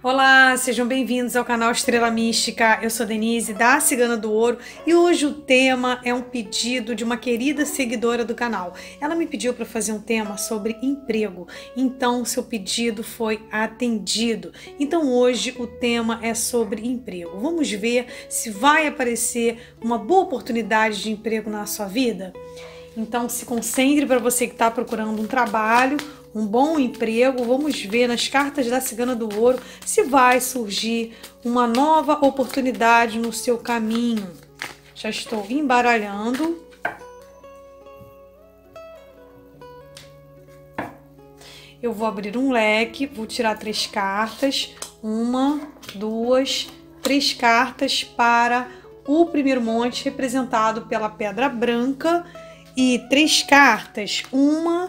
Olá, sejam bem-vindos ao canal Estrela Mística. Eu sou Denise da Cigana do Ouro e hoje o tema é um pedido de uma querida seguidora do canal. Ela me pediu para fazer um tema sobre emprego, então seu pedido foi atendido. Então hoje o tema é sobre emprego. Vamos ver se vai aparecer uma boa oportunidade de emprego na sua vida? Então se concentre para você que está procurando um trabalho, um bom emprego. Vamos ver nas cartas da Cigana do Ouro se vai surgir uma nova oportunidade no seu caminho. Já estou embaralhando. Eu vou abrir um leque, vou tirar 3 cartas. 1, 2, 3 cartas para o primeiro monte, representado pela pedra branca. E 3 cartas, 1,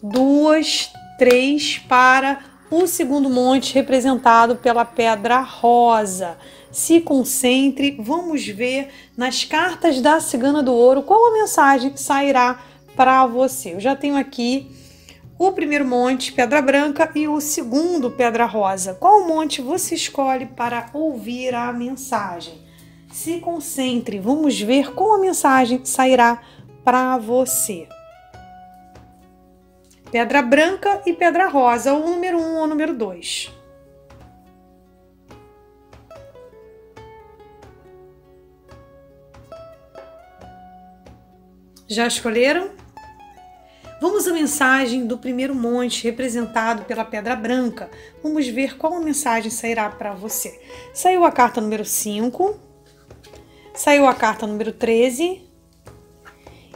2, 3 para o segundo monte, representado pela pedra rosa. Se concentre, vamos ver nas cartas da Cigana do Ouro qual a mensagem que sairá para você. Eu já tenho aqui o primeiro monte, pedra branca, e o segundo, pedra rosa. Qual monte você escolhe para ouvir a mensagem? Se concentre, vamos ver qual a mensagem que sairá para você. Pedra branca e pedra rosa, ou número 1 ou número 2. Já escolheram? Vamos à mensagem do primeiro monte, representado pela pedra branca. Vamos ver qual a mensagem sairá para você. Saiu a carta número 5, saiu a carta número 13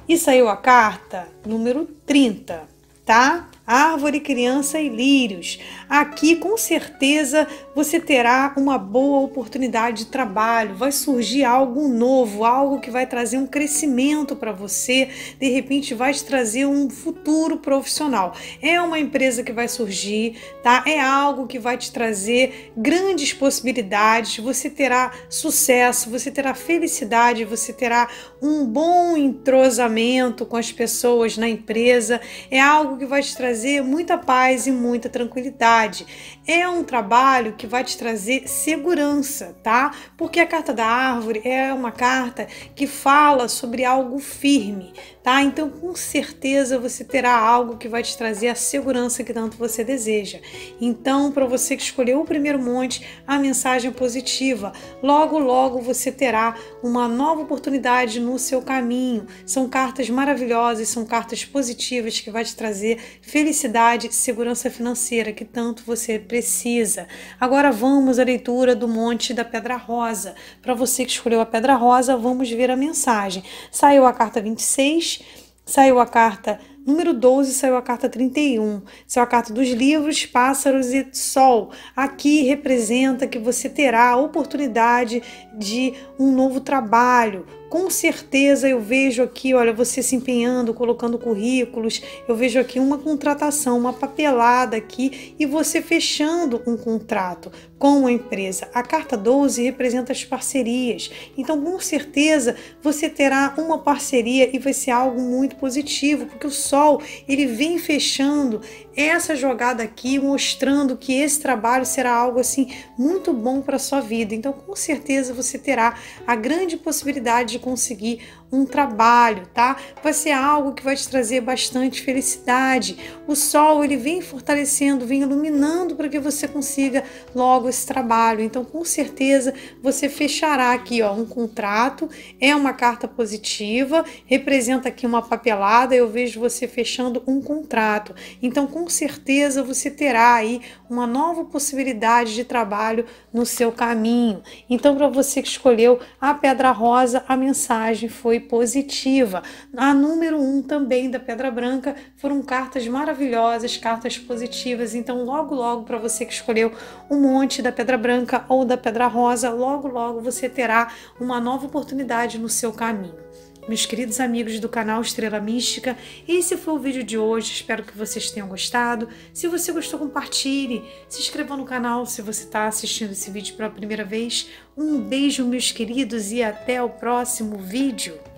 e saiu a carta número 30. Tá? Árvore, criança e lírios. Aqui, com certeza, você terá uma boa oportunidade de trabalho. Vai surgir algo novo, algo que vai trazer um crescimento para você. De repente, vai te trazer um futuro profissional. É uma empresa que vai surgir, tá? É algo que vai te trazer grandes possibilidades. Você terá sucesso, você terá felicidade, você terá um bom entrosamento com as pessoas na empresa. É algo que vai te trazer muita paz e muita tranquilidade. É um trabalho que vai te trazer segurança, tá? Porque a carta da árvore é uma carta que fala sobre algo firme, tá? Então, com certeza, você terá algo que vai te trazer a segurança que tanto você deseja. Então, para você que escolheu o primeiro monte, a mensagem é positiva. Logo, logo você terá uma nova oportunidade no seu caminho. São cartas maravilhosas, são cartas positivas que vai te trazer felicidade, segurança financeira que tanto você precisa. Agora vamos à leitura do monte da pedra rosa. Para você que escolheu a pedra rosa, vamos ver a mensagem. Saiu a carta 26, saiu a carta número 12, saiu a carta 31. Saiu a carta dos livros, pássaros e sol. Aqui representa que você terá a oportunidade de um novo trabalho. Com certeza eu vejo aqui, olha, você se empenhando, colocando currículos. Eu vejo aqui uma contratação, uma papelada aqui, e você fechando um contrato com a empresa. A carta 12 representa as parcerias. Então, com certeza, você terá uma parceria e vai ser algo muito positivo, porque o sol, ele vem fechando essa jogada aqui, mostrando que esse trabalho será algo assim muito bom para sua vida. Então, com certeza, você terá a grande possibilidade de conseguir um trabalho, tá? Vai ser algo que vai te trazer bastante felicidade. O sol, ele vem fortalecendo, vem iluminando para que você consiga logo esse trabalho. Então, com certeza, você fechará aqui, ó, um contrato. É uma carta positiva, representa aqui uma papelada. Eu vejo você fechando um contrato. Então, com certeza, você terá aí uma nova possibilidade de trabalho no seu caminho. Então, para você que escolheu a pedra rosa, a mensagem foi positiva. A número 1 também da pedra branca, foram cartas maravilhosas, cartas positivas. Então, logo logo, para você que escolheu um monte da pedra branca ou da pedra rosa, logo logo você terá uma nova oportunidade no seu caminho. Meus queridos amigos do canal Estrela Mística, esse foi o vídeo de hoje, espero que vocês tenham gostado. Se você gostou, compartilhe, se inscreva no canal se você está assistindo esse vídeo pela primeira vez. Um beijo, meus queridos, e até o próximo vídeo.